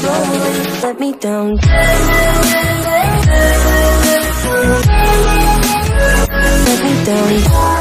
slowly let me down. Let me down.